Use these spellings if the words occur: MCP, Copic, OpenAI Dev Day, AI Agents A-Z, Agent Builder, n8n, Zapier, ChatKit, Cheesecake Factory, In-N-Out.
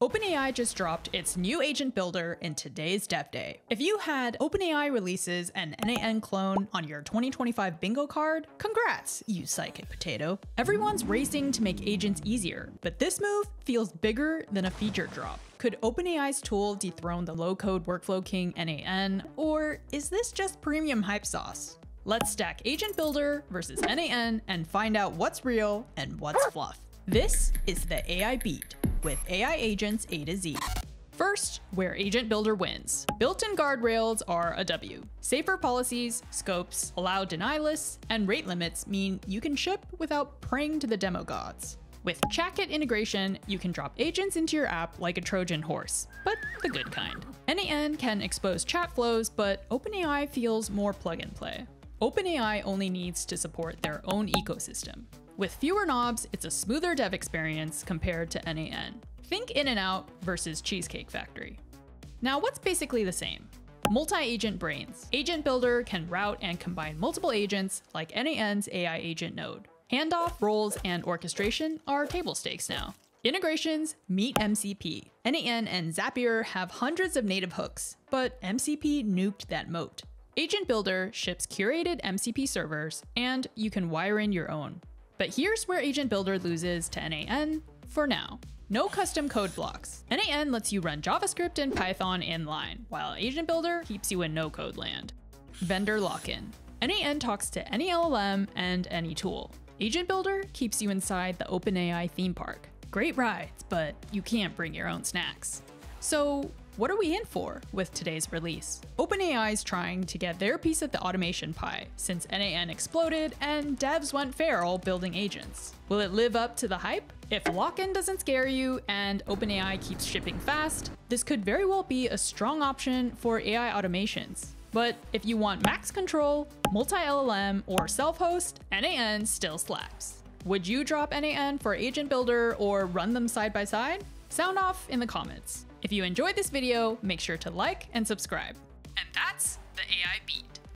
OpenAI just dropped its new Agent Builder in today's Dev Day. If you had OpenAI releases an n8n clone on your 2025 bingo card, congrats, you psychic potato. Everyone's racing to make agents easier, but this move feels bigger than a feature drop. Could OpenAI's tool dethrone the low-code workflow king n8n, or is this just premium hype sauce? Let's stack Agent Builder versus n8n and find out what's real and what's fluff. This is the AI Beat, with AI agents A to Z. First, where Agent Builder wins. Built-in guardrails are a W. Safer policies, scopes, allow deny lists, and rate limits mean you can ship without praying to the demo gods. With ChatKit integration, you can drop agents into your app like a Trojan horse, but the good kind. n8n can expose chat flows, but OpenAI feels more plug and play. OpenAI only needs to support their own ecosystem. With fewer knobs, it's a smoother dev experience compared to n8n. Think In-N-Out versus Cheesecake Factory. Now what's basically the same? Multi-agent brains. Agent Builder can route and combine multiple agents like n8n's AI agent node. Handoff, roles, and orchestration are table stakes now. Integrations meet MCP. n8n and Zapier have hundreds of native hooks, but MCP nuked that moat. Agent Builder ships curated MCP servers, and you can wire in your own. But here's where Agent Builder loses to n8n for now. No custom code blocks. n8n lets you run JavaScript and Python inline, while Agent Builder keeps you in no-code land. Vendor lock-in. n8n talks to any LLM and any tool. Agent Builder keeps you inside the OpenAI theme park. Great rides, but you can't bring your own snacks. So what are we in for with today's release? OpenAI is trying to get their piece of the automation pie since n8n exploded and devs went feral building agents. Will it live up to the hype? If lock-in doesn't scare you and OpenAI keeps shipping fast, this could very well be a strong option for AI automations. But if you want max control, multi-LLM, or self-host, n8n still slaps. Would you drop n8n for Agent Builder or run them side by side? Sound off in the comments. If you enjoyed this video, make sure to like and subscribe. And that's the AI Beat.